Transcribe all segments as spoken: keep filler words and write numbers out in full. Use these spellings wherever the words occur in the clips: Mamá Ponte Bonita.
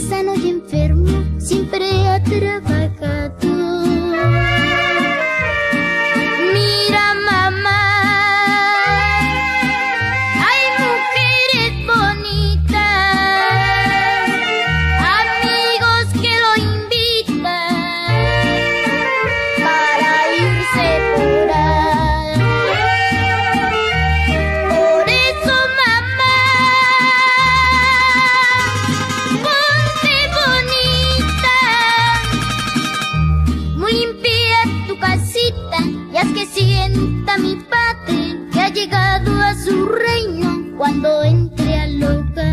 sano y enfermo, siempre ha trabajado. Mira, mamá, hay mujeres bonitas, amigos que lo invitan para irse por ahí. Por eso, mamá, ponte bonita, limpia tu casita y haz que sienta mi padre que ha llegado a su reino cuando entre al hogar.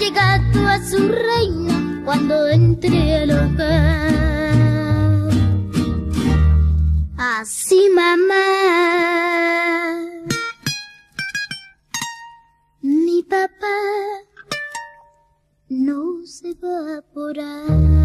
Llegado a su reino cuando entre al hogar. Así, mamá, mi papá no se va por ahí.